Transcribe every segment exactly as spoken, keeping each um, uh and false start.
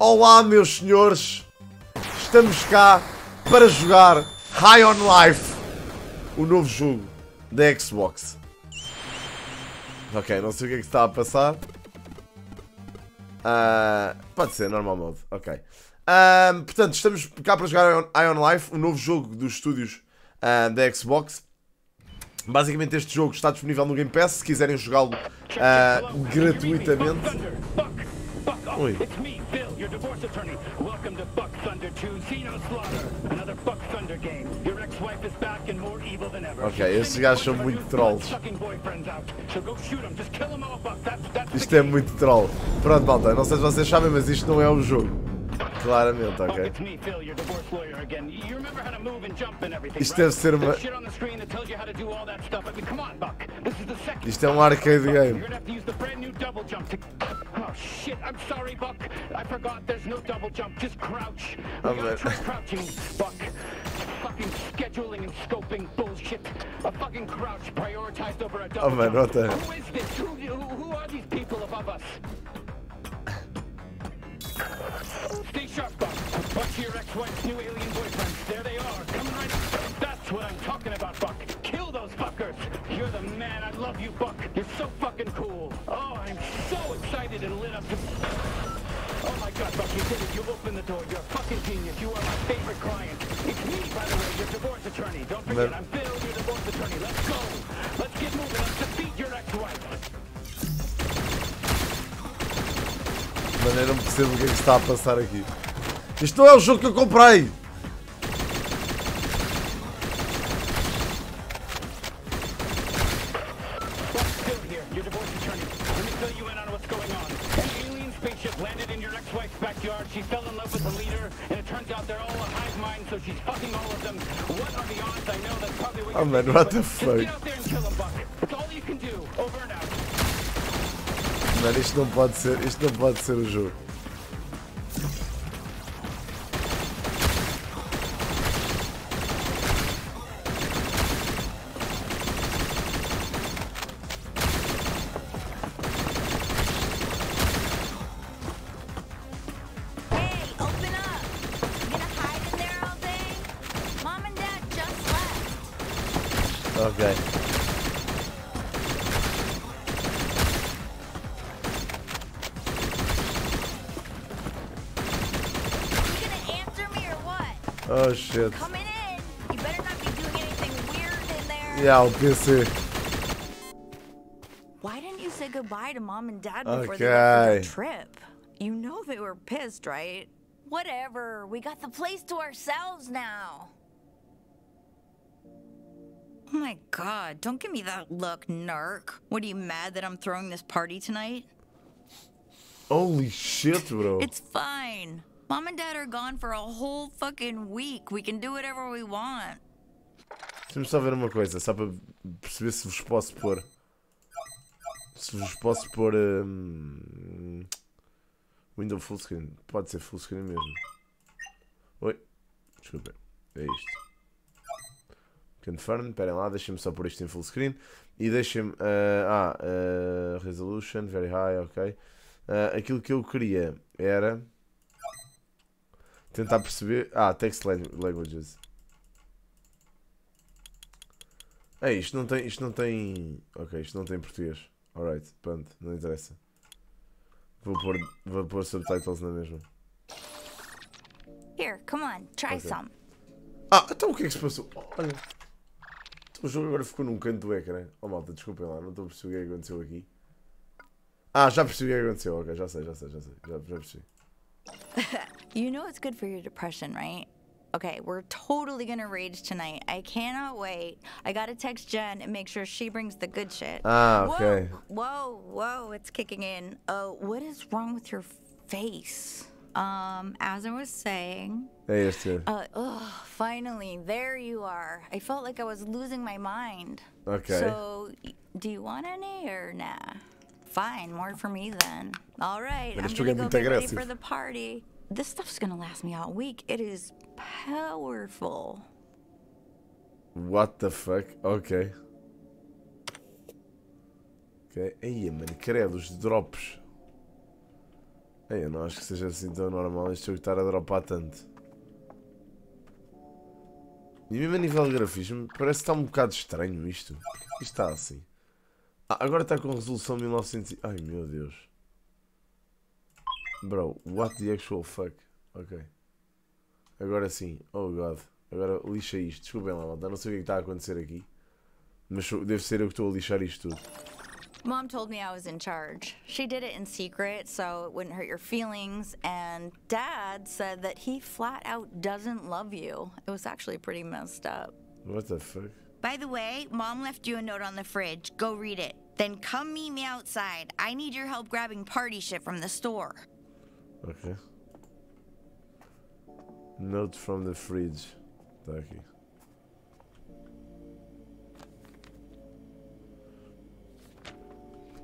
Olá meus senhores, estamos cá para jogar High on Life, o novo jogo da Xbox. Ok, não sei o que é que está a passar. Uh, pode ser, normal mode, ok. Uh, portanto, estamos cá para jogar High on Life, o novo jogo dos estúdios uh, da Xbox. Basicamente este jogo está disponível no Game Pass, se quiserem jogá-lo uh, gratuitamente. Oi. Ok, estes gajos são muito trolls. Isto é muito troll. Pronto, malta, não sei se vocês sabem, mas isto não é um jogo. Claramente, ok. Isto deve ser uma... Isto é um arcade game. Oh, man. Oh, man, what the hell? Stay sharp, Buck. Buck to your ex-wife's new alien boyfriends. There they are. Coming right up. That's what I'm talking about, Buck. Kill those fuckers. You're the man. I love you, Buck. You're so fucking cool. Oh, I'm so excited and lit up to... Oh my god, Buck, you did it. You opened the door. You're a fucking genius. You are my favorite client. It's me, by the way, your divorce attorney. Don't forget, I'm Bill, your divorce attorney. Let's go. Let's get moving. Let's defeat your ex-wife. Eu não percebo o que é que está a passar aqui. Isto não é o jogo que eu comprei! Oh man, what the fuck? Mano, isto não pode ser, isto não pode ser o jogo. Oh shit. Yeah, I'll be sick. Why didn't you say goodbye to mom and dad before the trip? You know they were pissed, right? Whatever, we got the place to ourselves now. Oh my god, don't give me that look, narc. What, are you mad that I'm throwing this party tonight? Holy shit, bro. It's fine. Mom and Dad are gone for a whole fucking week. We can do whatever we want. Deixa-me só ver uma coisa, só para perceber se vos posso pôr. Se vos posso pôr. Um, window full screen. Pode ser full screen mesmo. Oi. Desculpem. É isto. Confirm. Esperem lá, deixem-me só pôr isto em full screen. E deixem-me. Uh, ah, uh, resolution, very high, ok. Uh, aquilo que eu queria era. Tentar perceber... Ah, text languages. É, isto não tem... Isto não tem... Ok, isto não tem português. Alright, pronto, não interessa. Vou pôr... Vou pôr subtitles na mesma. Here, come on, try okay. some. Ah, então o que é que se passou? Olha... Então, o jogo agora ficou num canto do ecrã. Oh malta, desculpem lá, não estou a perceber o que é que aconteceu aqui. Ah, já percebi o que é que aconteceu. Ok, já sei, já sei, já sei. Já, já percebi. You know it's good for your depression, right? Okay, we're totally gonna rage tonight. I cannot wait. I gotta text Jen and make sure she brings the good shit. Ah, okay. Whoa, whoa, whoa, it's kicking in. Oh, what is wrong with your face? Um, as I was saying... Hey, yes, too. Uh, oh, finally, there you are. I felt like I was losing my mind. Okay. So, do you want any or nah? Fine, more for me then. All right, I'm gonna go get ready for the party. This stuff's gonna last me all week. It is powerful. What the fuck? Ok. Ok. Aí, mano, credo, os drops. Ei, eu não acho que seja assim tão normal isto eu estar a dropar tanto. E mesmo a nível de grafismo, parece que está um bocado estranho isto. Isto está assim. Ah, agora está com resolução mil e novecentos... Ai, meu Deus. Bro, what the actual fuck? Ok. Agora sim. Oh, God. Agora lixa isto. Desculpem lá, malta. Não sei o que está a acontecer aqui. Mas deve ser eu que estou a lixar isto tudo. Mom told me I was in charge. She did it in secret so it wouldn't hurt your feelings, and Dad said that he flat out doesn't love you. It was actually pretty messed up. What the fuck? By the way, Mom left you a note on the fridge. Go read it. Then come meet me outside. I need your help grabbing party shit from the store. Okay. Note from the fridge. Thank you.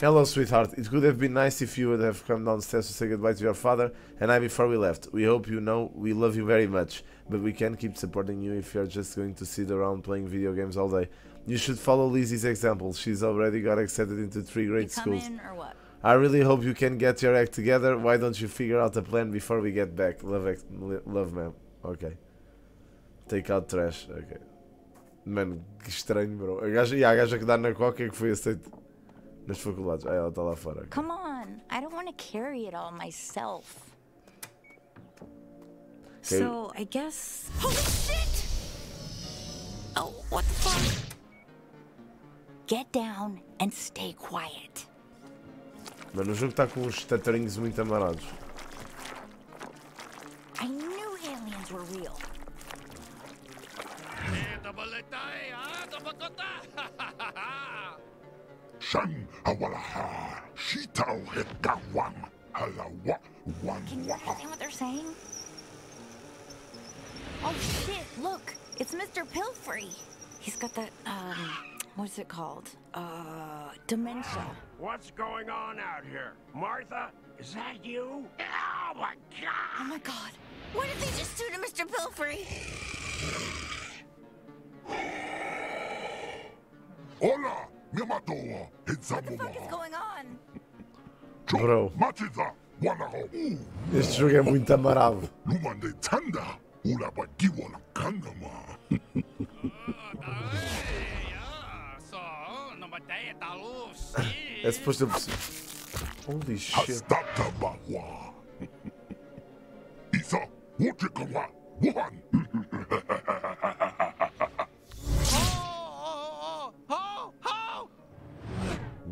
Hello, sweetheart. It would have been nice if you would have come downstairs to say goodbye to your father and I before we left. We hope you know we love you very much, but we can't keep supporting you if you're just going to sit around playing video games all day. You should follow Lizzie's example. She's already got accepted into three great schools. You come in or what? I really hope you can get your act together. Why don't you figure out a plan before we get back? Love, ex love, ma'am. Okay. Take out trash. Okay. Mano, que estranho, bro. A gaja, e a gaja que dá na coca é que foi aceita. Nas faculdades. Ah, ela está lá fora. Come on, I don't want to carry it all myself. Okay. So I guess. Holy shit! Oh, what the fuck? Get down and stay quiet. Mano, o jogo está com uns tatarinhos muito amarados. I knew aliens were real. Can you understand what they're saying? Oh shit, look, it's Mister Pilfrey. He's got that, um, what's it called? Uh, dementia. What's going on out here? Martha, is that you? Oh my god! Oh my god, what did they just do to Mister Pilfrey? Hola! What the fuck is going on? Bro, este jogo é muito amarado. É suposto eu perceber. Holy shit.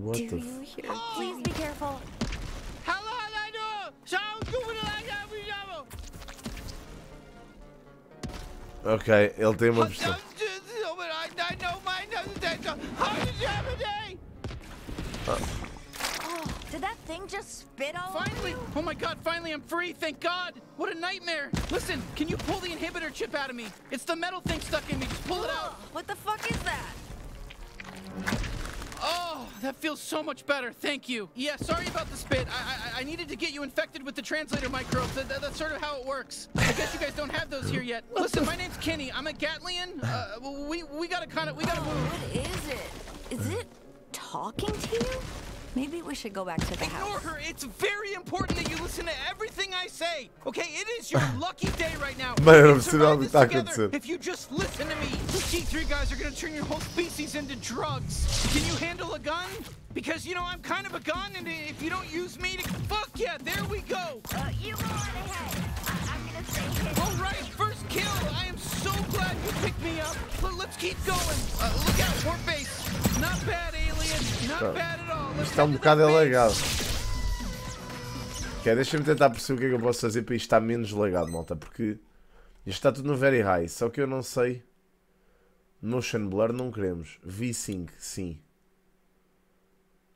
What do the you hear? Oh. Please be careful. Okay, ele tem uma pessoa. Oh. Oh, did that thing just spit all finally, you? Oh my god, finally I'm free, thank god. What a nightmare. Listen, can you pull the inhibitor chip out of me? It's the metal thing stuck in me, just pull oh, it out. What the fuck is that? Oh, that feels so much better. Thank you. Yeah, sorry about the spit. I I, I needed to get you infected with the translator microbes. That, that, that's sort of how it works. I guess you guys don't have those here yet. Listen, my name's Kenny. I'm a Gatlian. Uh, we we gotta kind of we gotta. Oh, what is it? Is it talking to you? Maybe we should go back to the house. Ignore her. It's very important that you listen to everything I say. Okay, it is your lucky day right now. Man, if you just listen to me, the G three guys are going to turn your whole species into drugs. Can you handle a gun? Because, you know, I'm kind of a gun, and if you don't use me to... Fuck yeah, there we go. Uh, you go on ahead. I I'm going to say it. All right, first kill. I am so glad you picked me up. L let's keep going. Uh, look out, more base. Not bad, alien. Not bad at all. Está um bocado alagado. Ok, deixa-me tentar perceber o que é que eu posso fazer para isto estar menos lagado, malta. Porque isto está tudo no very high. Só que eu não sei. Motion blur não queremos. V sync, sim.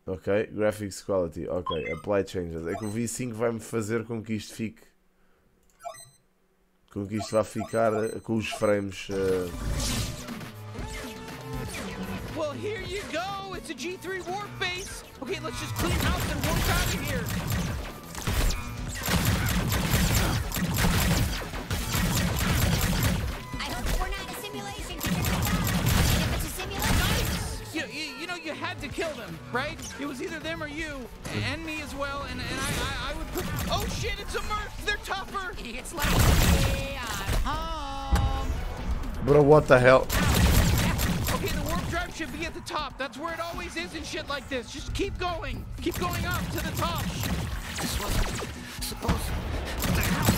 Ok, graphics quality. Ok, apply changes. É que o V sync vai-me fazer com que isto fique. Com que isto vá ficar com os frames. Uh... Well, here you go. It's a G three warp base. Okay, let's just clean house and warp out of here. I hope we're not a simulation. If it's a simulation, nice. you, you, you know you had to kill them. them, right? It was either them or you, and me as well, and, and I, I, I would put... Oh shit, it's a Murph! They're tougher! It's like... Yeah, home. Bro, what the hell? Okay, the warp drive should be at the top. That's where it always is in shit like this. Just keep going. Keep going up to the top. This wasn't supposed to happen.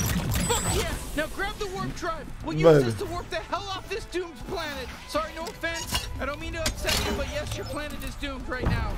Fuck yeah! Now grab the warp drive! We'll use Baby. this to warp the hell off this doomed planet! Sorry, no offense. I don't mean to upset you, but yes, your planet is doomed right now.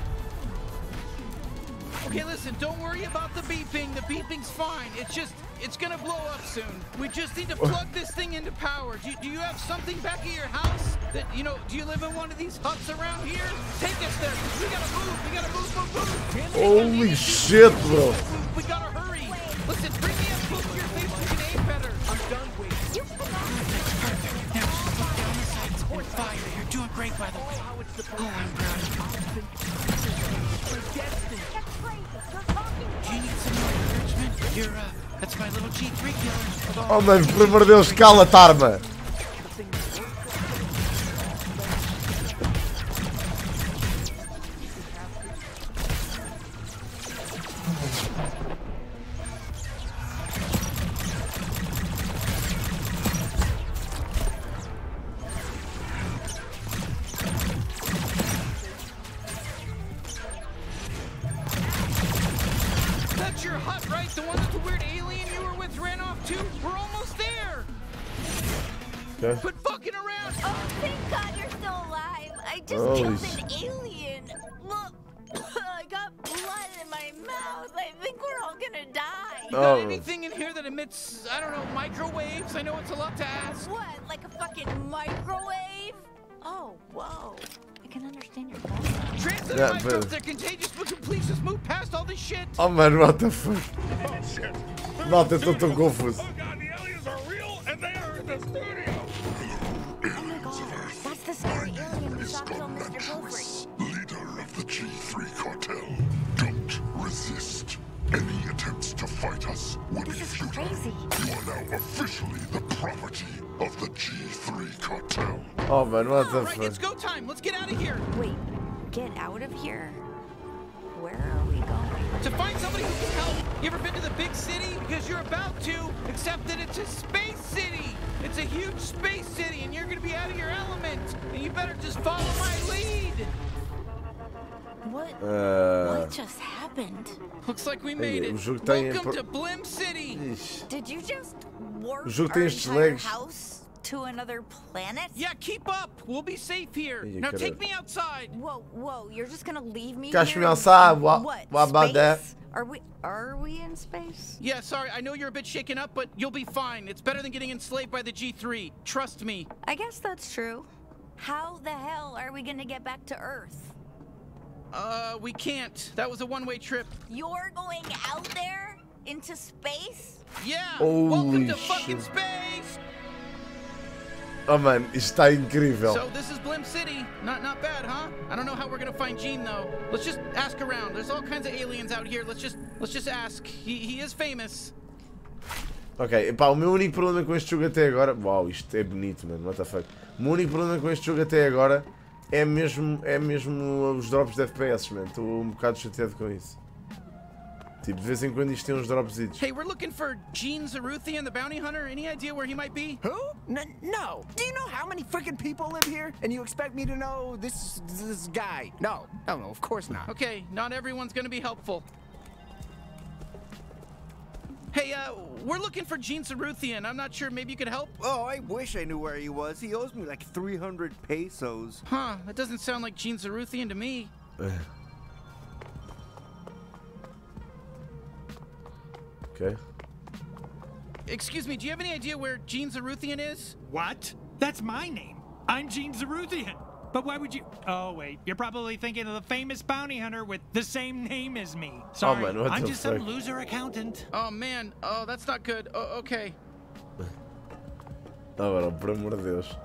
Okay, listen, don't worry about the beeping. The beeping's fine. It's just, it's gonna blow up soon. We just need to plug this thing into power. Do you, do you have something back at your house? That, you know, do you live in one of these huts around here? Take us there! We gotta move! We gotta move, move, move! Holy shit, bro! We gotta hurry! Listen, bring me up close to your face so you can aim better. I'm done waiting. You That's perfect. Now just look down the sides or fire. You're doing great, by the way. Oh, I'm proud of you. We're destined. That's crazy. You're talking. Do you need some more encouragement? You're, uh, that's my little G three killer. Oh, man, por amor de Deus, cala-te, arma. I don't know, microwaves. I know it's a lot to ask. What, like a fucking microwave? Oh, whoa. I can understand your voice. Transit yeah, microbes, they're contagious. Would you please just move past all this shit? Oh man, what the fuck? Oh shit. Not that I'm too confused. Oh god, the aliens are real and they are in the studio. Oh my god, that's the scary alien who shot on Mister Wolverine. Leader of the G three cartel. Don't resist. Any attempts to fight us would be futile. You are now officially the property of the G three cartel. Oh man, what the fuck? It's go time. Let's get out of here. Wait, get out of here? Where are we going? To find somebody who can help. You ever been to the big city? Because you're about to, except that it's a space city. It's a huge space city, and you're gonna be out of your element. And you better just follow my lead. What? Uh, what just happened? Looks like we made it. Welcome to Blim City. Did you just warp our entire house to another planet? Yeah, keep up. We'll be safe here. Now take me outside. Whoa, whoa! You're just gonna leave me? Catch me outside. What? What about that? Are we? Are we in space? Yeah. Sorry, I know you're a bit shaken up, but you'll be fine. It's better than getting enslaved by the G three. Trust me. I guess that's true. How the hell are we gonna get back to Earth? Uh, we can't. That was a one-way trip. You're going out there? Into space? Yeah! Holy Welcome to shit. fucking space! Oh man, está incrível. So this is Blim City. Not not bad, huh? I don't know how we're gonna find Gene though. Let's just ask around. There's all kinds of aliens out here. Let's just let's just ask. He he is famous. Ok, pá, o meu único problema com este jogo até agora. Uau, isto é bonito, mano. What the fuck? O meu único problema com este jogo até agora. É mesmo, é mesmo os drops de F P S, man. Estou um bocado chateado com isso. Tipo, de vez em quando isto tem uns dropsitos. Hey, we're looking for Gene Zaruthian, the bounty hunter. Any idea where he might be? Who? No, no. Do you know how many freaking people live here? And you expect me to know this this guy? No, no, no, of course not. Okay, not everyone's gonna be helpful. Hey, uh, we're looking for Gene Zaruthian. I'm not sure. Maybe you could help? Oh, I wish I knew where he was. He owes me like three hundred pesos. Huh, that doesn't sound like Gene Zaruthian to me. Okay. Excuse me, do you have any idea where Gene Zaruthian is? What? That's my name. I'm Gene Zaruthian. But why would you... Oh, wait. You're probably thinking of the famous bounty hunter with the same name as me. Sorry, oh, man, I'm just fuck? some loser accountant. Oh, man. Oh, that's not good. Oh, okay. Oh, well, por amor de Deus.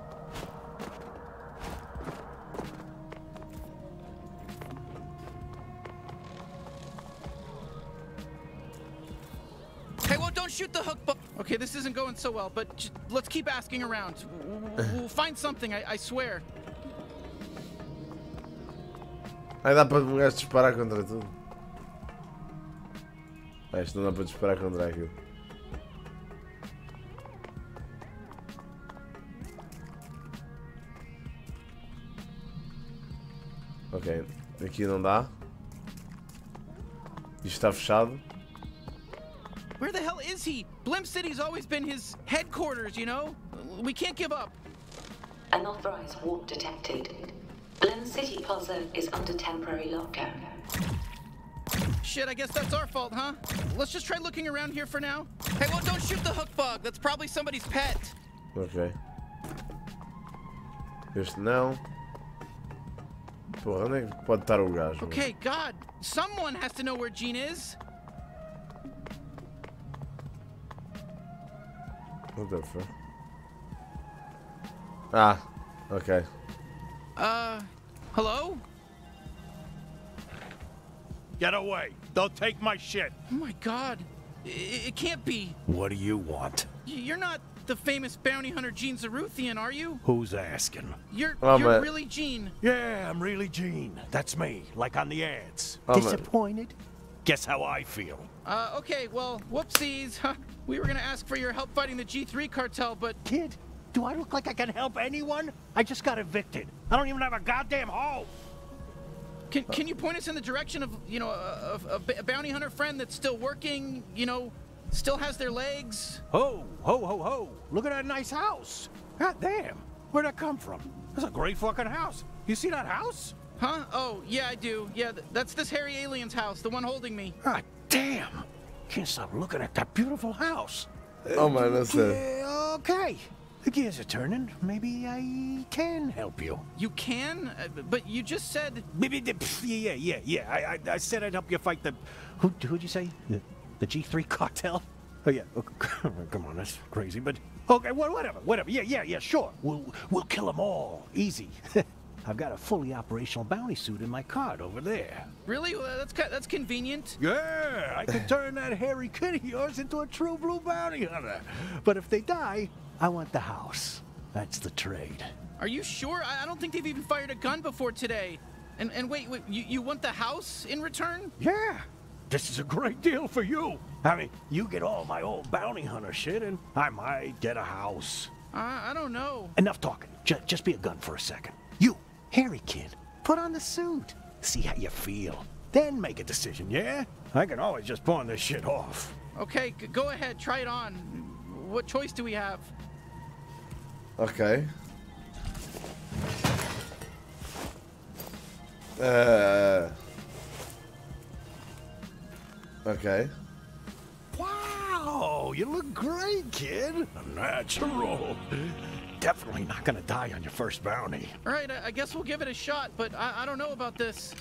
Hey, well, don't shoot the hook. Okay, this isn't going so well, but just, let's keep asking around. We'll find something, I, I swear. Hai da pra um gajo disparar contra tudo. Ah, isto não dá para disparar contra aquilo. Ok, aqui não dá. Isto está fechado. Where the hell is he? Blim City's always been his headquarters, you know? We can't give up. Unauthorized warp detected. Blim City Pulsar is under temporary lockdown. Shit, I guess that's our fault, huh? Let's just try looking around here for now. Hey, well, don't shoot the hook bug. That's probably somebody's pet. Okay. There's now. Porra, onde é que pode estar o gajo? Okay, God, someone has to know where Gene is. What the fuck? Ah, okay. Uh, hello? Get away! They'll take my shit! Oh my God, it, it can't be. What do you want? You're not the famous bounty hunter Gene Zaruthian, are you? Who's asking? You're, oh, you're really Gene. Yeah, I'm really Gene. That's me, like on the ads. Oh, disappointed? Man. Guess how I feel. Uh, okay, well, whoopsies. Huh. We were gonna ask for your help fighting the G three cartel, but... Kid, do I look like I can help anyone? I just got evicted. I don't even have a goddamn home. Can, can you point us in the direction of, you know, a, a, a bounty hunter friend that's still working, you know, still has their legs? Ho, ho, ho, ho. Look at that nice house. God damn. Where'd that come from? That's a great fucking house. You see that house? Huh? Oh, yeah, I do. Yeah, th that's this hairy alien's house, the one holding me. God damn. Can't stop looking at that beautiful house. Oh, my, that's it. Uh, okay. The gears are turning. Maybe I can help you. You can? Uh, but you just said... Yeah, yeah, yeah. I, I, I said I'd help you fight the... Who, who'd you say? The, the G three cartel? Oh, yeah. Oh, come on, that's crazy, but... Okay, well, whatever, whatever. Yeah, yeah, yeah, sure. We'll, we'll kill them all. Easy. I've got a fully operational bounty suit in my card over there. Really? Well, that's, that's convenient. Yeah, I could turn that hairy kid of yours into a true blue bounty hunter. But if they die... I want the house. That's the trade. Are you sure? I don't think they've even fired a gun before today. And and wait, wait you, you want the house in return? Yeah. This is a great deal for you. I mean, you get all my old bounty hunter shit and I might get a house. Uh, I don't know. Enough talking. J just be a gun for a second. You, hairy kid, put on the suit. See how you feel. Then make a decision, yeah? I can always just pawn this shit off. Okay, go ahead. Try it on. What choice do we have? Okay. Uh. Okay. Wow, you look great, kid. A natural. Definitely not gonna die on your first bounty. All right, I guess we'll give it a shot, but I, I don't know about this.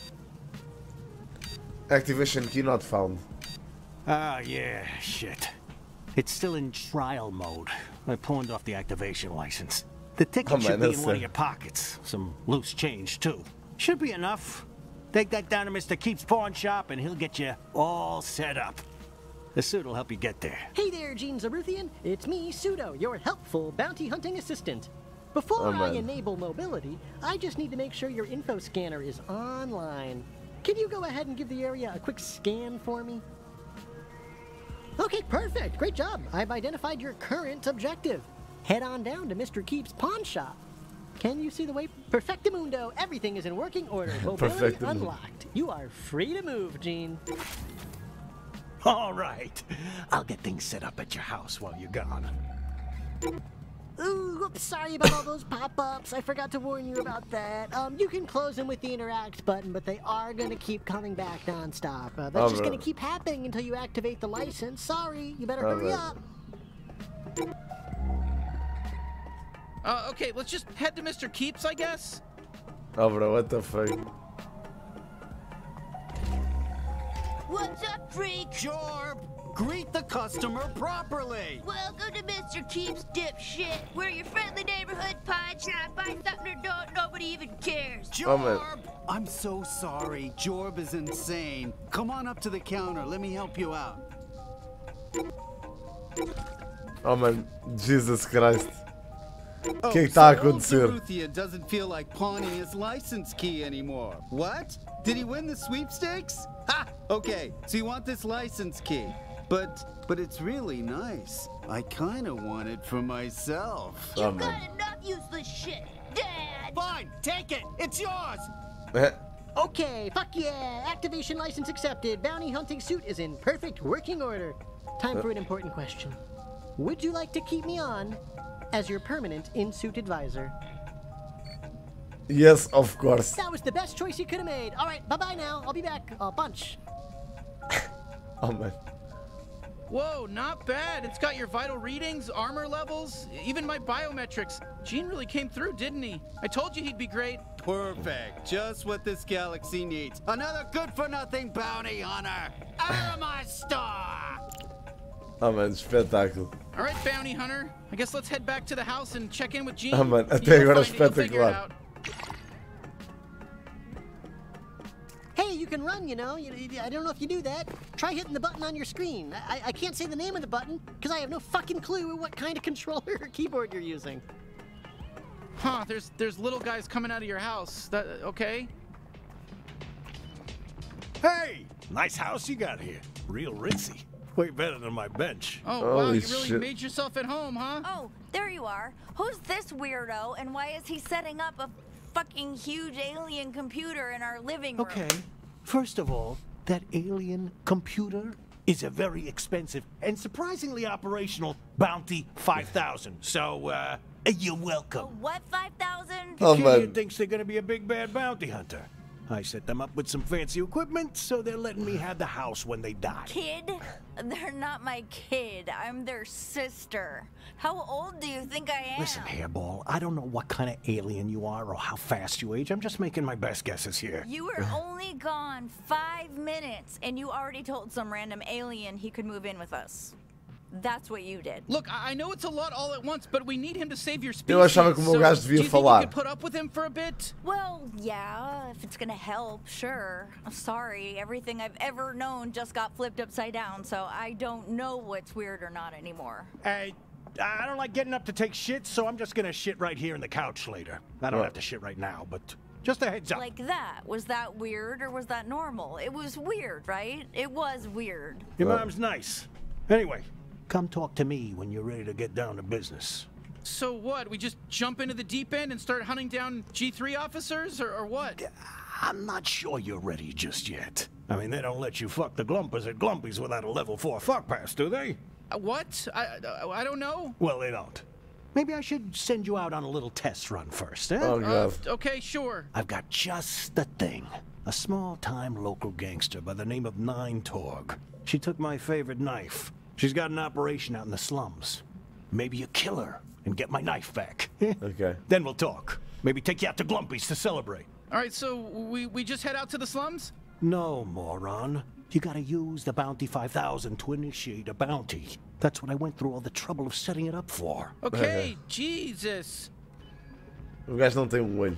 Activation key not found. Ah, yeah, shit. It's still in trial mode. I pawned off the activation license. The ticket oh, should man, be in one of your pockets. Some loose change, too. Should be enough. Take that down to Mister Keep's pawn shop, and he'll get you all set up. The suit will help you get there. Hey there, Gene Zaruthian. It's me, Sudo, your helpful bounty-hunting assistant. Before oh, I enable mobility, I just need to make sure your info scanner is online. Can you go ahead and give the area a quick scan for me? Okay, perfect. Great job. I've identified your current objective. Head on down to Mister Keep's pawn shop. Can you see the way? Perfectamundo. Everything is in working order. Mobility unlocked. You are free to move, Gene. All right. I'll get things set up at your house while you're gone. Ooh, oops, sorry about all those pop-ups. I forgot to warn you about that. Um, you can close them with the interact button, but they are going to keep coming back non-stop. Uh, that's all just right. going to keep happening until you activate the license. Sorry, you better all hurry right. up. Uh, okay, let's just head to Mister Keeps, I guess. Oh, bro, what the fuck? What's up, freak? JORB! Greet the customer properly. Welcome to Mister Keep's, dipshit. We're your friendly neighborhood pawn shop. Buy something or don't, nobody even cares. JORB! Oh, I'm so sorry. JORB is insane. Come on up to the counter. Let me help you out. Oh, man. Jesus Christ. O que é que está a acontecer? Zaruthian doesn't feel like pawning his license key anymore. What? Did he win the sweepstakes? Ha! Okay, so you want this license key. But, but it's really nice. I kind of want it for myself. You got enough useless shit, Dad! Fine, take it! It's yours! Okay, fuck yeah! Activation license accepted. Bounty hunting suit is in perfect working order. Time for an important question. Would you like to keep me on as your permanent in-suit advisor? Yes, of course. That was the best choice you could have made. Alright, bye-bye now. I'll be back a bunch. Oh, man. Whoa, not bad. It's got your vital readings, armor levels, even my biometrics. Gene really came through, didn't he? I told you he'd be great. Perfect. Just what this galaxy needs. Another good-for-nothing bounty hunter. Aramastar! Ah, mano, espetáculo. All right, bounty hunter. I guess let's head back to the house and check in with Gene. Ah, mano, até agora espetacular. Hey, you can run, you know. You, you, I don't know if you do that. Try hitting the button on your screen. I, I can't say the name of the button because I have no fucking clue what kind of controller or keyboard you're using. Huh, there's there's little guys coming out of your house. That, okay. Hey, nice house you got here. Real ritzy. Way better than my bench. Oh, Holy wow, you really shit. made yourself at home, huh? Oh, there you are. Who's this weirdo, and why is he setting up a fucking huge alien computer in our living room? Okay, first of all, that alien computer is a very expensive and surprisingly operational Bounty five thousand, so, uh, you're welcome. A what five thousand? Oh, Kenny thinks they're gonna be a big bad bounty hunter. I set them up with some fancy equipment, so they're letting me have the house when they die. Kid? They're not my kid. I'm their sister. How old do you think I am? Listen, Hairball, I don't know what kind of alien you are or how fast you age. I'm just making my best guesses here. You were only gone five minutes, and you already told some random alien he could move in with us. That's what you did. Look, I know it's a lot all at once, but we need him to save your species. Eu achava que o meu gajo devia falar. Do you think you could put up with him for a bit? Well, yeah, if it's gonna help, sure. I'm sorry, everything I've ever known just got flipped upside down, so I don't know what's weird or not anymore. Hey, I don't like getting up to take shit, so I'm just gonna shit right here on the couch later. I don't have to shit right now, but just a heads up. Like that. Was that weird or was that normal? It was weird, right? It was weird. Your mom's nice. Anyway. Come talk to me when you're ready to get down to business. So what? We just jump into the deep end and start hunting down G three officers, or, or what? I'm not sure you're ready just yet. I mean, they don't let you fuck the Glumpers at Glumpies without a level four fuck pass, do they? Uh, what? I, uh, I don't know. Well, they don't. Maybe I should send you out on a little test run first, eh? Oh, uh, okay, sure. I've got just the thing. A small-time local gangster by the name of nine torg. She took my favorite knife. She's got an operation out in the slums. Maybe you kill her and get my knife back. Okay. Then we'll talk. Maybe take you out to Glumpies to celebrate. All right, so we, we just head out to the slums? No, moron. You gotta use the Bounty five thousand to initiate a bounty. That's what I went through all the trouble of setting it up for. Okay, okay. Jesus. You guys don't think well.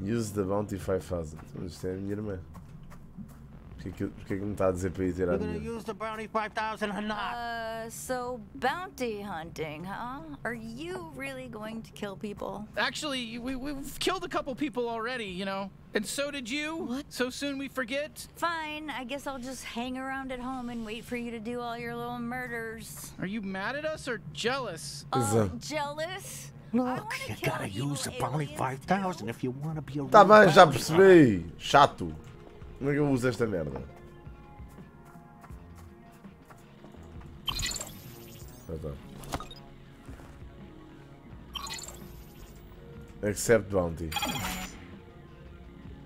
Use the Bounty five thousand. Understand, you know? You're gonna use the Bounty five thousand or not? Uh, so bounty hunting, huh? Are you really going to kill people? Actually, we, we've killed a couple people already, you know. And so did you. What? So soon we forget? Fine, I guess I'll just hang around at home and wait for you to do all your little murders. Are you mad at us or jealous? Oh, uh, jealous? Look, you gotta use the Bounty five thousand if you want to be a real bounty hunter. Chato. Como é que eu uso esta merda? Ah, tá. Accept bounty.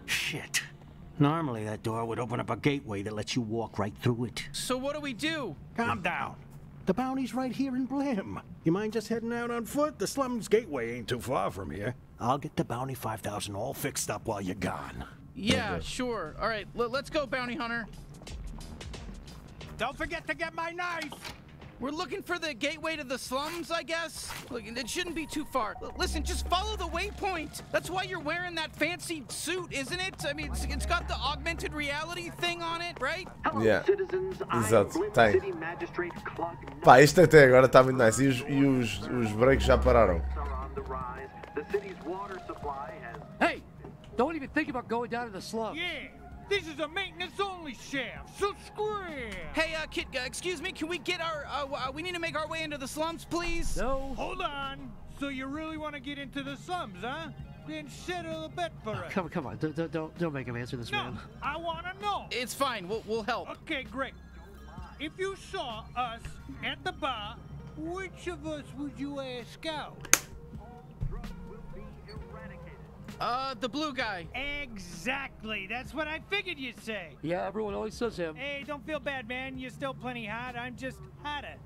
Shit. Normally that door would open up a gateway that lets you walk right through it. So what do we do? Calm down. The bounty's right here in Blim. You mind just heading out on foot? The slums gateway ain't too far from here. I'll get the Bounty five thousand all fixed up while you're gone. Yeah, okay. Sure. All right, let's go, bounty hunter. Don't forget to get my knife. We're looking for the gateway to the slums, I guess. Look, it shouldn't be too far. L listen, just follow the waypoint. That's why you're wearing that fancy suit, isn't it? I mean, it's, it's got the augmented reality thing on it, right? Hello, yeah. Citizens, exato, tem. Pá, isto até agora está muito nice. E os, e os, os breaks já pararam. Hey, don't even think about going down to the slums. Yeah. This is a maintenance-only shaft, so scram! Hey, uh, kid, uh, excuse me, can we get our, uh, we need to make our way into the slums, please? No. Hold on. So you really want to get into the slums, huh? Then settle the bet for us. Oh, come, come on, don't, don't, don't make him answer this, no, man. No, I want to know. It's fine, we'll, we'll help. Okay, great. If you saw us at the bar, which of us would you ask out? Uh, the blue guy. Exactly. That's what I figured you'd say. Yeah, everyone always says him. Hey, don't feel bad, man. You're still plenty hot. I'm just hotter.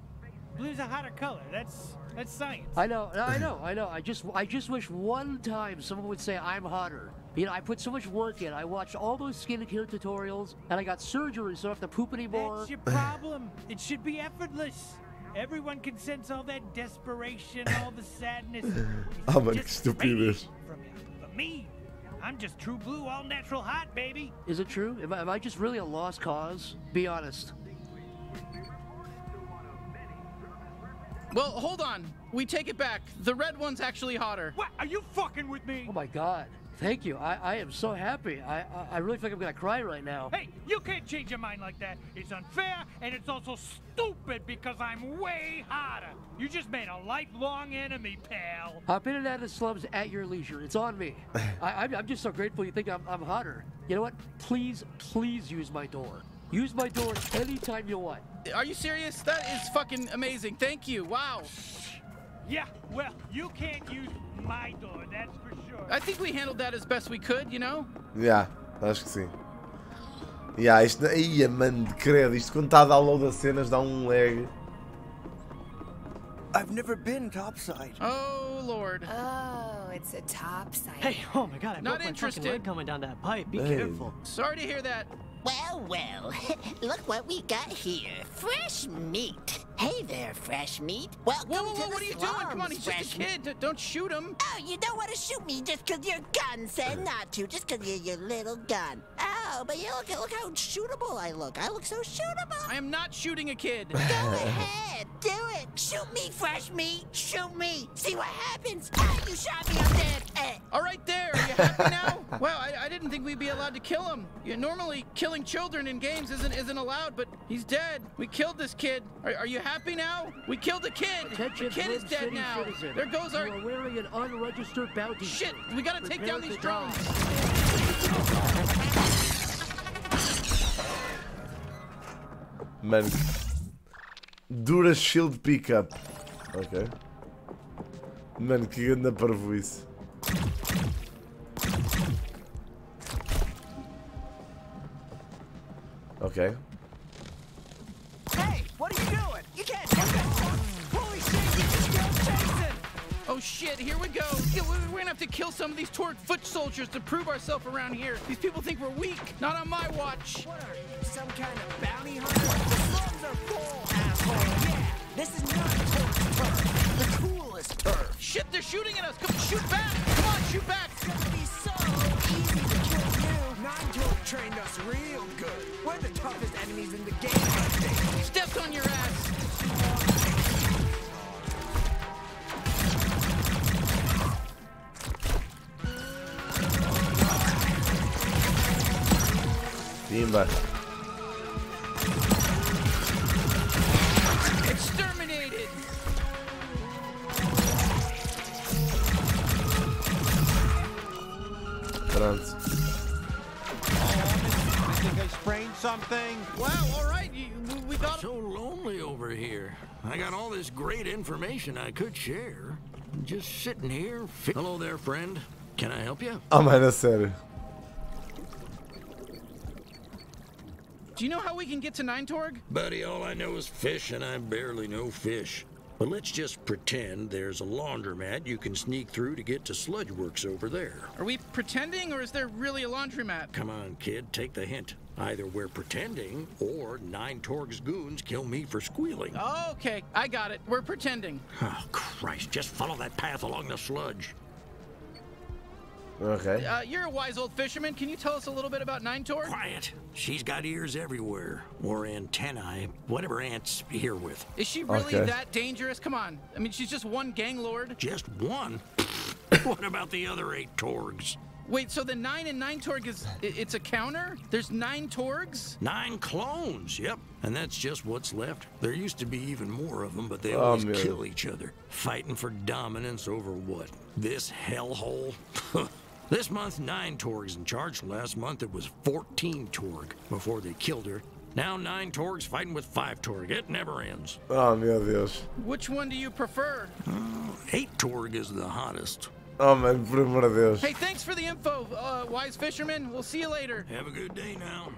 Blue's a hotter color. That's that's science. I know. I know. I know. I just I just wish one time someone would say I'm hotter. You know, I put so much work in. I watched all those skincare tutorials, and I got surgery, so I don't have to poop anymore. That's your problem. It should be effortless. Everyone can sense all that desperation, all the sadness. I'm like stupidest. Me, I'm just true blue, all natural hot, baby. Is it true? Am I, am I just really a lost cause? Be honest. Well, hold on. We take it back. The red one's actually hotter. What? Are you fucking with me? Oh my god. Thank you. I, I am so happy. I, I I really think I'm gonna cry right now. Hey, you can't change your mind like that. It's unfair, and it's also stupid because I'm way hotter. You just made a lifelong enemy, pal. Hop in and out of the slums at your leisure. It's on me. I, I'm, I'm just so grateful you think I'm, I'm hotter. You know what? Please, please use my door. Use my door anytime you want. Are you serious? That is fucking amazing. Thank you. Wow. Yeah, well, you can't use my door, that's for sure. I think we handled that as best we could, you know? Yeah, acho que sim. Yeah, isto... Ia, mano, de credo. Isto quando está a download das cenas dá um lag. I've never been topside. Oh, Lord. Oh, it's a topside. Hey, oh my god, I broke my fucking leg coming down that pipe. Be hey. careful. Sorry to hear that. Well, well, look what we got here. Fresh meat. Hey there, fresh meat. Welcome whoa, whoa, whoa, to the what are you doing? Come on, he's just a kid. Don't shoot him. Oh, you don't want to shoot me just because your gun said not to, just because you're your little gun. Oh, but you look, look how shootable I look. I look so shootable. I am not shooting a kid. Go ahead. Do it. Shoot me, fresh meat. Shoot me. See what happens. Ah, you shot me. I'm dead. Eh. All right there. Are you happy now? Well, I, I didn't think we'd be allowed to kill him. You normally kill children in games isn't isn't allowed, but he's dead. We killed this kid. Are, are you happy now? We killed a kid. Attention, the kid is dead now. Citizen. There goes you our. We're wearing an unregistered bounty. Shit, we gotta prepare take down these drones. Man, Dura Shield pickup. Ok. Mano, que grande parvoíce. Okay. Hey, what are you doing? You can't do that. Holy shit, you just killed Jason! Oh shit, here we go. We're gonna have to kill some of these Torg foot soldiers to prove ourselves around here. These people think we're weak. Not on my watch. What are you, some kind of bounty hunter? The slums are full, asshole. Yeah, this is not Torg turf. The coolest turf. Shit, they're shooting at us. Come shoot back. Come on, shoot back. It's gonna be so easy to kill you. nine torg trained us real good. We're the toughest enemies in the game. Stepped on your ass. Simba. Exterminated. Pronto. Sprained something. Wow, all right, you, we got I'm so lonely over here. I got all this great information I could share. I'm just sitting here. Hello there, friend. Can I help you? Oh man, that's sad. Do you know how we can get to nine torg? Buddy, all I know is fish, and I barely know fish. But let's just pretend there's a laundromat you can sneak through to get to Sludgeworks over there. Are we pretending, or is there really a laundromat? Come on, kid, take the hint. Either we're pretending, or nine torg's goons kill me for squealing. Okay, I got it. We're pretending. Oh, Christ. Just follow that path along the sludge. Okay. Uh, you're a wise old fisherman. Can you tell us a little bit about nine torg? Quiet. She's got ears everywhere. Or antennae. Whatever Ant's here with. Is she really okay. that dangerous? Come on. I mean, she's just one gang lord. Just one? What about the other eight torgs? Wait, so the nine and nine torg is, it's a counter? There's nine torgs? Nine clones, yep. And that's just what's left. There used to be even more of them, but they always oh, kill each other. Fighting for dominance over what? This hellhole? This month, nine torg's in charge. Last month, it was fourteen torg before they killed her. Now nine torg's fighting with five torg. It never ends. Oh, meu Deus. Which one do you prefer? Uh, eight torg is the hottest. Oh, man, por amor de Deus. Hey, thanks for the info, uh, wise fisherman. We'll see you later. Have a good day now.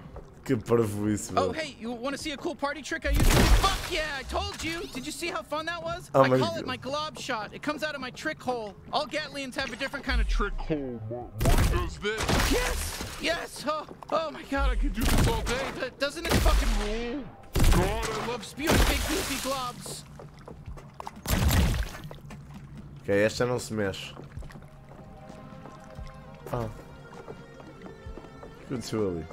Que parvo isso, man. Oh, hey, you want to see a cool party trick I used to do? Fuck yeah, I told you. Did you see how fun that was? Oh, I call God. it my glob shot. It comes out of my trick hole. All Gatlians have a different kind of trick hole. What is this? Yes, yes. Oh, oh my God, I could do this all day. But doesn't it fucking rule? God, I love spewing big goofy globs. Okay, esta não se mexe. Ah. Good to early.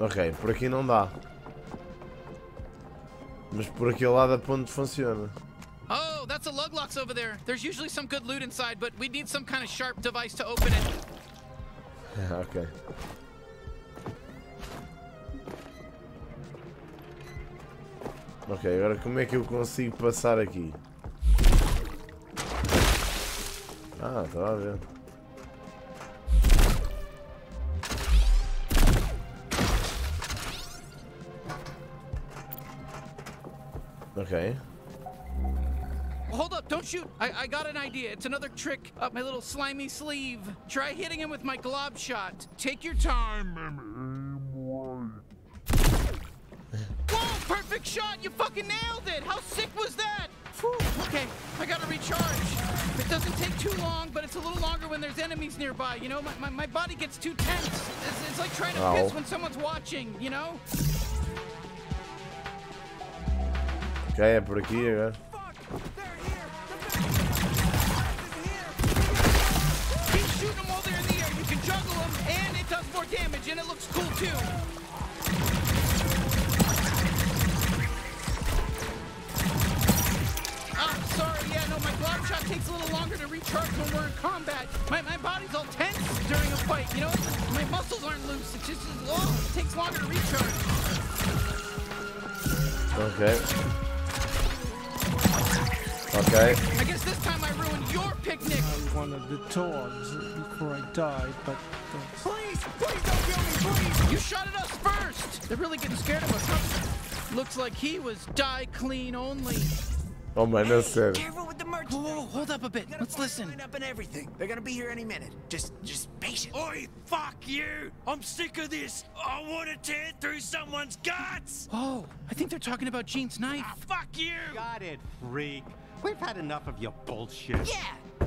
Ok, por aqui não dá. Mas por aquele lado a ponte funciona. Oh, that's a lug locks over there. There's usually some good loot inside, but we need some kind of sharp device to open it. Okay. Ok, agora como é que eu consigo passar aqui? Ah, tá a ver. Ok. Hold up, don't shoot. I, I got an idea. It's another trick up my little slimy sleeve. Try hitting him with my glob shot. Take your time and aim right. Whoa, perfect shot. You fucking nailed it. How sick was that? Whew. Okay, I gotta recharge. It doesn't take too long, but it's a little longer when there's enemies nearby. You know, my, my, my body gets too tense. It's, it's like trying to Ow. piss when someone's watching, you know? Okay, por aqui agora. Damage and it looks cool too. Ah, sorry, yeah, no, my glob shot takes a little longer to recharge when we're in combat. My, my body's all tense during a fight, you know? My muscles aren't loose. It just, oh, it takes longer to recharge. Okay. Okay. I guess this time I ruined your picnic. I'm one of the torgs before I died, but... Please, please don't kill me, please! You shot at us first! They're really getting scared of us, huh? Looks like he was die clean only. Oh man, that's sad. Careful with the merchandise. Whoa, whoa, hold up a bit. Let's listen. Up and everything. They're gonna be here any minute. Just, just patient. Oi, fuck you! I'm sick of this. I want to tear through someone's guts. Oh, I think they're talking about Gene's knife. Ah, fuck you! Got it, freak. We've had enough of your bullshit. Yeah.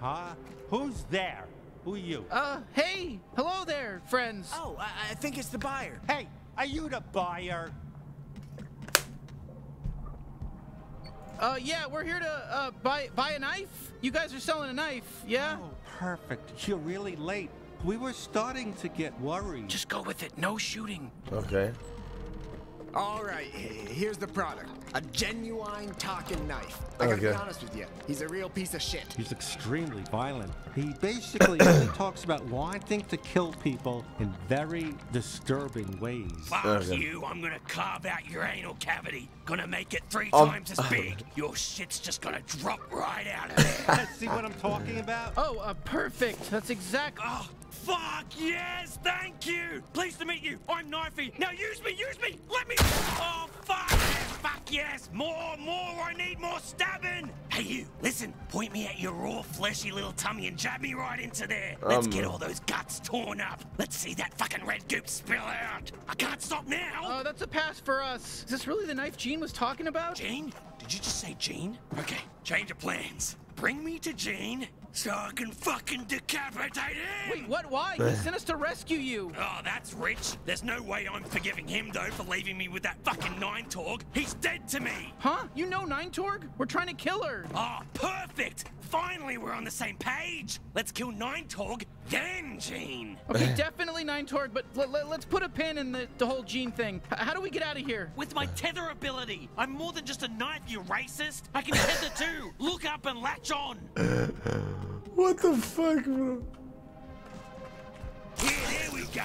Huh? Who's there? Who are you? Uh, hey! Hello there, friends! Oh, I, I think it's the buyer. Hey, are you the buyer? Uh, yeah, we're here to, uh, buy, buy a knife? You guys are selling a knife, yeah? Oh, perfect. You're really late. We were starting to get worried. Just go with it. No shooting. Okay. All right, here's the product. A genuine talking knife. I gotta okay. be honest with you, he's a real piece of shit. He's extremely violent. He basically talks about wanting to kill people in very disturbing ways. Fuck okay. you, I'm gonna carve out your anal cavity. Gonna make it three um, times as big. Your shit's just gonna drop right out of there. See what I'm talking about? Oh, uh, perfect. That's exact. Oh. Fuck yes, thank you. Pleased to meet you. I'm Knifey. Now use me, use me. Let me. Oh fuck yes, fuck yes. More, more. I need more stabbing. Hey you, listen, point me at your raw fleshy little tummy and jab me right into there. Let's um, get all those guts torn up. Let's see that fucking red goop spill out. I can't stop now. Oh, uh, that's a pass for us. Is this really the knife Gene was talking about? Gene? Did you just say Gene? Okay, change of plans. Bring me to Gene so I can fucking decapitate him! Wait, what? Why? He sent us to rescue you! Oh, that's rich. There's no way I'm forgiving him, though, for leaving me with that fucking nine torg. He's dead to me! Huh? You know nine torg? We're trying to kill her! Oh, perfect! Finally, we're on the same page! Let's kill nine torg, then Gene! Okay, definitely nine torg, but let, let, let's put a pin in the, the whole Gene thing. H how do we get out of here? With my tether ability! I'm more than just a knife, you racist! I can tether too! Look up and latch on! What the fuck, bro? Yeah, there we go.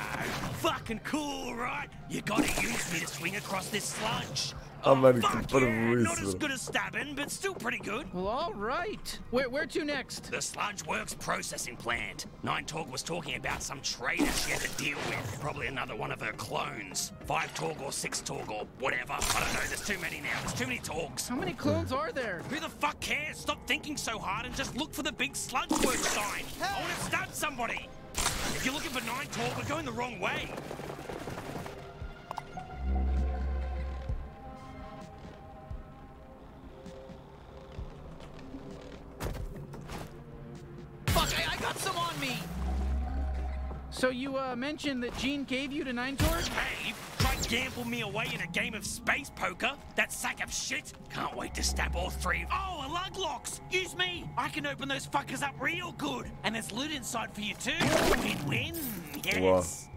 Fucking cool, right? You gotta use me to swing across this sludge. I'm oh, fuck yeah. Not as good as stabbing, but still pretty good. Well, all right. Where, where to next? The sludge works processing plant. nine torg was talking about some traitor she had to deal with. Probably another one of her clones. five torg or six torg or whatever. I don't know. There's too many now. There's too many torgs. How many clones are there? Who the fuck cares? Stop thinking so hard and just look for the big sludge works sign. Hey. I want to stab somebody. If you're looking for nine torg, we're going the wrong way. So you uh, mentioned that Gene gave you to nine torg? Hey, you tried to gamble me away in a game of space poker. That sack of shit. Can't wait to stab all three. Oh, a lug locks. Use me. I can open those fuckers up real good. And there's loot inside for you too. Win-win. Yes.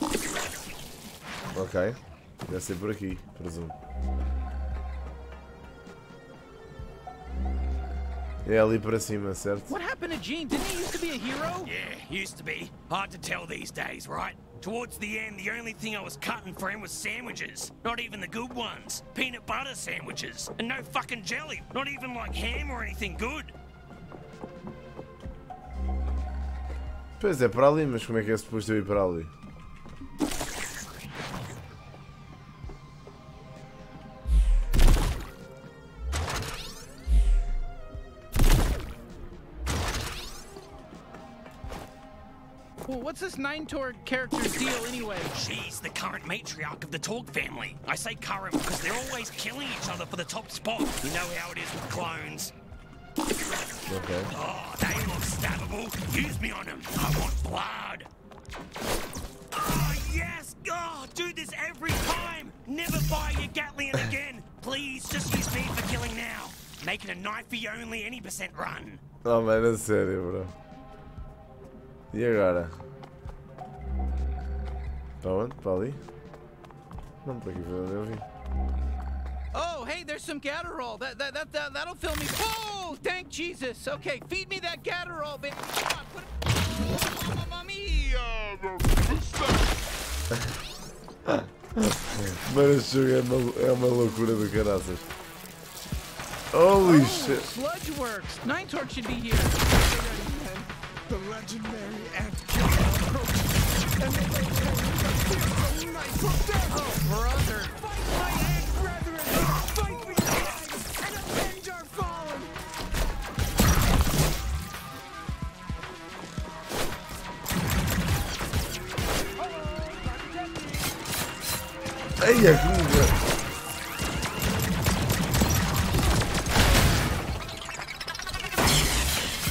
Uau. Ok. Deve ser por aqui, presumo. É ali para cima, certo? What happened to Gene? Didn't he used to be a hero? Yeah, used to be. Hard to tell these days, right? Towards the end, the only thing I was cutting for him was sandwiches. Not even the good ones. Peanut butter sandwiches. And no fucking jelly. Not even like ham or anything good. Pois é, para ali, mas como é que é suposto eu ir para ali? What's this nine torg character's deal anyway? She's the current matriarch of the Torg family. I say current because they're always killing each other for the top spot. You know how it is with clones. Okay. Oh, they look stabbable. Use me on them. I want blood. Oh, yes. Oh, do this every time. Never buy your Gatlian again. Please, just use me for killing now. Making a knifey only any percent run. Oh, man, that's serious, bro. E agora? Para onde? Para ali? Não, para aqui para onde eu vim. Oh, hey, there's some Gatterol. That, that, that, that, that'll fill me. Oh, thank Jesus. Okay, feed me that Gatterol, baby. God, put it... oh, mamma mia. Mano, este jogo é uma, é uma loucura do caraças. Holy oh, shit. Sludge works. nine torg should be here. The legendary ant killer approaches, and they make the knife of death! Oh, brother! Fight my ant brethren! Fight me guys! And avenge our fallen! Hey, yeah,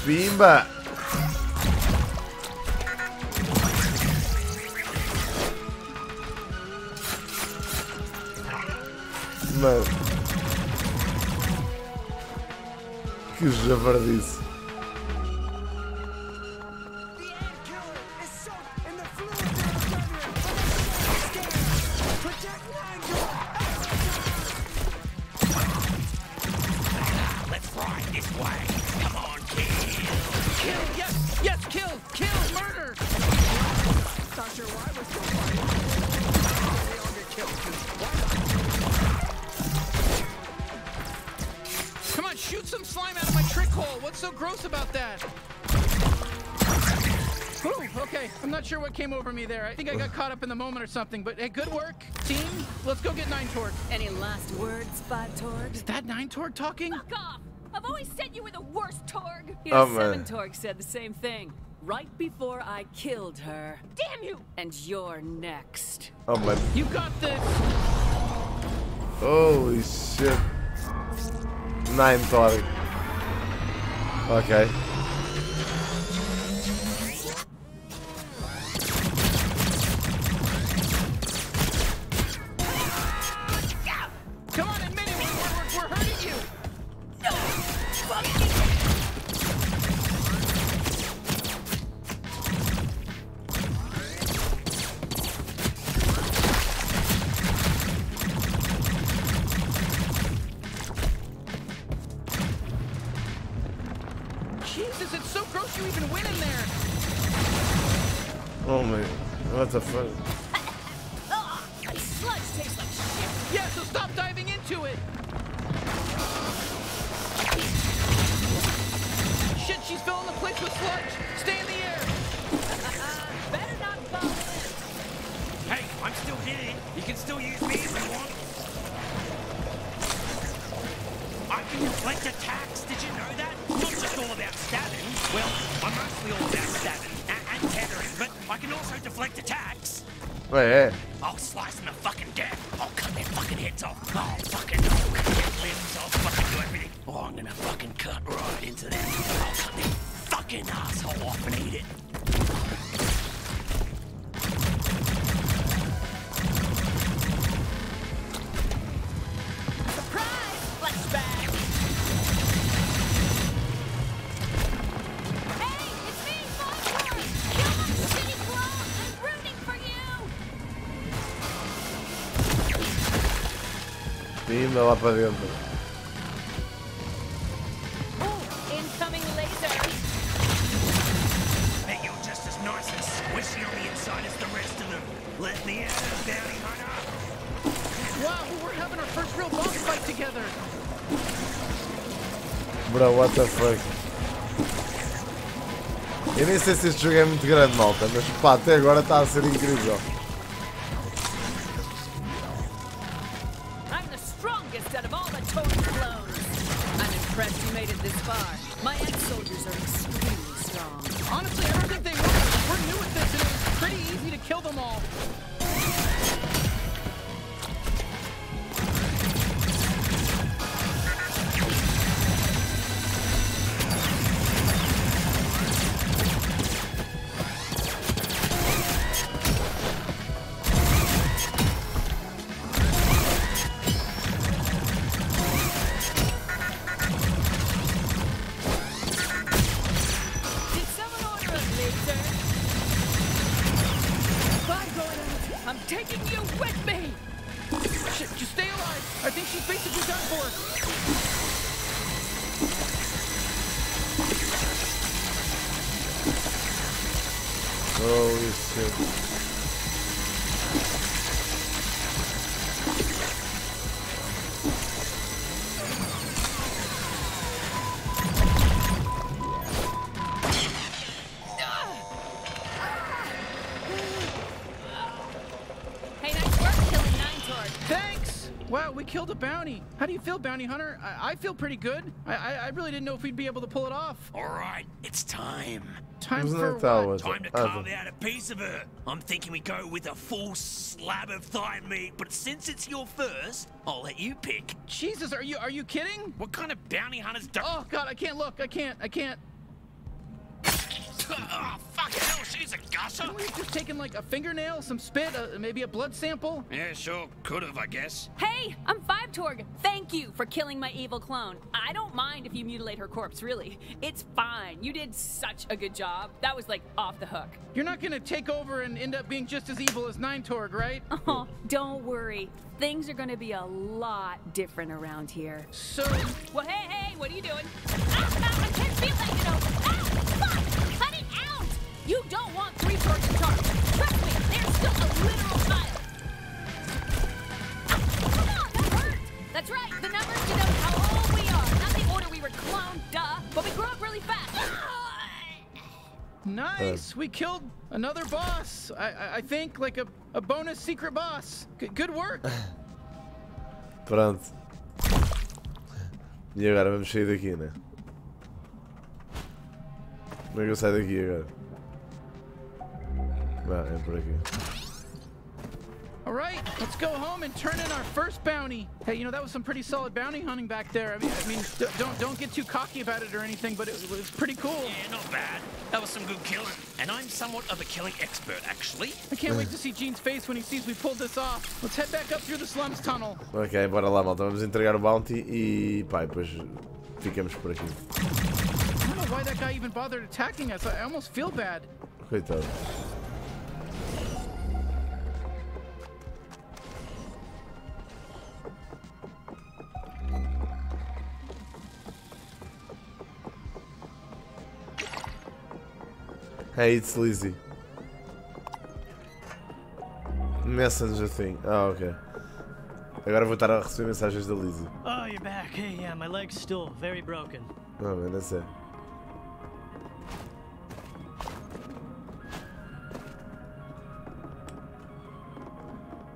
good. Bimba! Mano, que javardice. Came over me there. I think I got caught up in the moment or something, but hey, good work, team. Let's go get nine torg. Any last words, five torg? Is that nine torg talking? Fuck off! I've always said you were the worst Torg. You know, seven Torg said the same thing right before I killed her. Damn you! And you're next. Oh man. You got this. Holy shit. nine Torg. Okay. Va para adentro. Bro, what the fuck? Eu nem sei se este jogo é muito grande, malta, mas pá, até agora está a ser incrível. Killed a bounty. How do you feel, bounty hunter? I, I feel pretty good. I, I I really didn't know if we'd be able to pull it off. All right, it's time. Time for what? Time to carve out a piece of her. I'm thinking we go with a full slab of thigh meat, but since it's your first, I'll let you pick. Jesus, are you are you kidding? What kind of bounty hunters do? Oh God, I can't look. I can't. I can't. Oh, fuck hell, she's a gusher. Couldn't we have just taken like a fingernail, some spit, uh, maybe a blood sample? Yeah, sure, could have, I guess. Hey, I'm five Torg. Thank you for killing my evil clone. I don't mind if you mutilate her corpse, really. It's fine. You did such a good job. That was like off the hook. You're not gonna take over and end up being just as evil as nine Torg, right? Oh, don't worry. Things are gonna be a lot different around here. So, well, hey, hey, what are you doing? Ah, I can't feel that, you know. You don't want three torches in charge. Trust me, there's still a literal file. Oh, come on, that hurt. That's right, the numbers denote how old we are. Not the order we were cloned, duh, but we grew up really fast. Nice, we killed another boss. I, I, I think like a, a bonus secret boss. G good work. Pronto. E agora vamos sair daqui, né? Como é que eu saio daqui agora? Ah, é por aqui. All right, let's go home and turn in our first bounty. Hey, you know, that was some pretty solid bounty hunting back there. I mean, I mean, don't don't get too cocky about it or anything, but it was, it was pretty cool. Yeah, not bad. That was some good killing, and I'm somewhat of a killing expert, actually. I can't wait to see Gene's face when he sees we pulled this off. Let's head back up through the slums tunnel. Okay, bora lá, malta. Vamos entregar o bounty e pá, depois ficamos por aqui. I don't know why that guy even bothered attacking us. I almost feel bad. Coitado. Hey, it's Lizzie. Messenger thing. Oh, okay. Agora vou estar a receber mensagens da Lizzie. Oh, you're back. Hey, yeah, my leg's still very broken. Oh, man, that's it.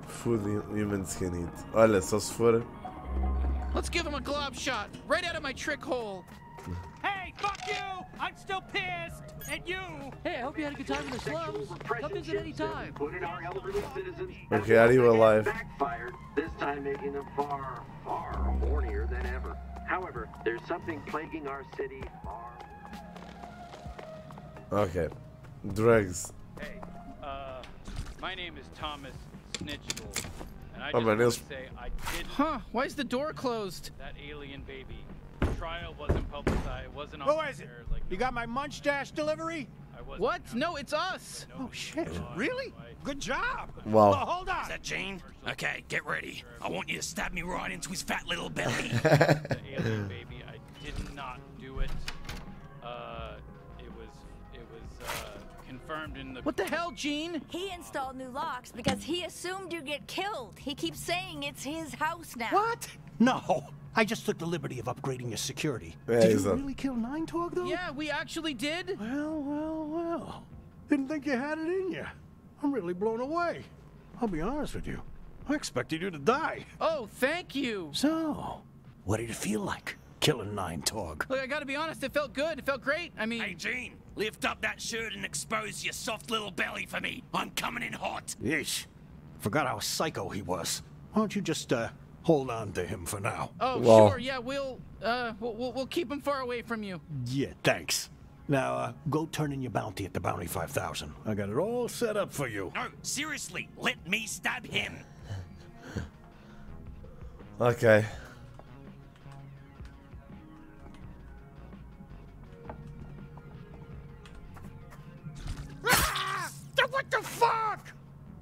Food humans can eat. Olha, só se for. Let's give him a glob shot right out of my trick hole. Hey, fuck you! I'm still pissed at you! Hey, I hope you had a good time in the slums. Come visit any time. Okay, how do you alive? Backfired, this time making them far, far hornier than ever. However, there's something plaguing our city far. Okay. Drugs. Hey, uh, my name is Thomas Snitchell. And I just want to say I didn't... Huh, why is the door closed? That alien baby. Trial wasn't publicized, wasn't on Who is it? Air, like, you got my munch dash delivery? I wasn't what? Out. No, it's us. Oh, shit. Really? Good job. Wow. Well, hold on. Is that Gene? Okay, get ready. I want you to stab me right into his fat little belly. The alien baby, I did not do it. Uh, it was, it was, uh, confirmed in the... What the hell, Gene? He installed new locks because he assumed you'd get killed. He keeps saying it's his house now. What? No. I just took the liberty of upgrading your security. Yeah, did you really kill nine torg though? Yeah, we actually did. Well, well, well. Didn't think you had it in you. I'm really blown away. I'll be honest with you. I expected you to die. Oh, thank you. So, what did it feel like killing nine torg? Look, I gotta be honest, it felt good. It felt great. I mean... Hey, Gene, lift up that shirt and expose your soft little belly for me. I'm coming in hot. Yeesh. Forgot how psycho he was. Why don't you just, uh... hold on to him for now. Oh, well, sure, yeah, we'll, uh, we'll, we'll keep him far away from you. Yeah, thanks. Now, uh, go turn in your bounty at the Bounty five thousand. I got it all set up for you. No, seriously, let me stab him. Okay. Ah! What the fuck?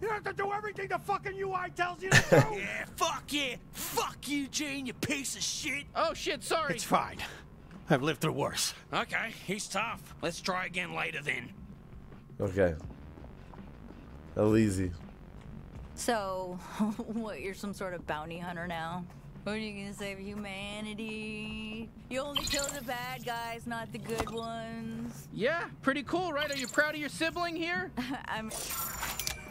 You have to do everything the fucking U I tells you to do! Yeah, fuck yeah! Fuck you, Gene, you piece of shit! Oh shit, sorry! It's fine. I've lived through worse. Okay, he's tough. Let's try again later then. Okay. That'll be easy. So, what, you're some sort of bounty hunter now? What are you gonna save humanity? You only kill the bad guys, not the good ones. Yeah, pretty cool, right? Are you proud of your sibling here? I'm...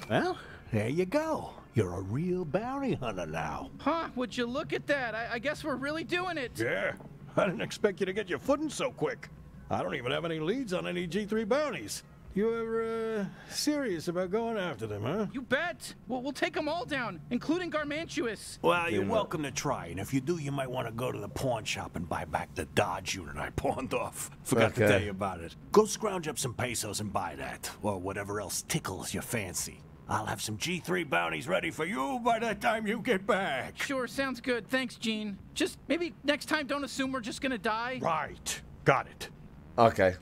Well, there you go. You're a real bounty hunter now. Huh, would you look at that? I, I guess we're really doing it. Yeah, I didn't expect you to get your footing so quick. I don't even have any leads on any G three bounties. You're, uh, serious about going after them, huh? You bet! We'll, we'll take them all down, including Garmantuous. Well, you're welcome to try, and if you do, you might want to go to the pawn shop and buy back the Dodge unit I pawned off. Forgot okay. to tell you about it. Go scrounge up some pesos and buy that, or whatever else tickles your fancy. I'll have some G three bounties ready for you by the time you get back. Sure, sounds good. Thanks, Gene. Just maybe next time don't assume we're just gonna die. Right. Got it. Ok.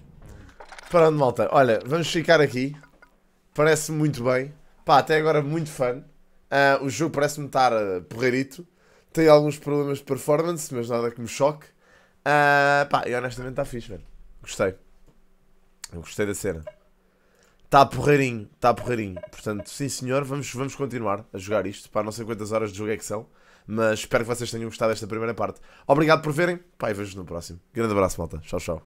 Parando, malta. Olha, vamos ficar aqui. Parece muito bem. Pá, até agora muito fun. Uh, o jogo parece-me estar uh, porreirito. Tem alguns problemas de performance, mas nada que me choque. Uh, pá, e honestamente está fixe, mano. Gostei. Eu gostei da cena. Está porreirinho, está porreirinho. Portanto, sim senhor, vamos, vamos continuar a jogar isto. Pá, não sei quantas horas de jogo é que são, mas espero que vocês tenham gostado desta primeira parte. Obrigado por verem, pá, e vejo-vos no próximo. Grande abraço, malta. Tchau, tchau.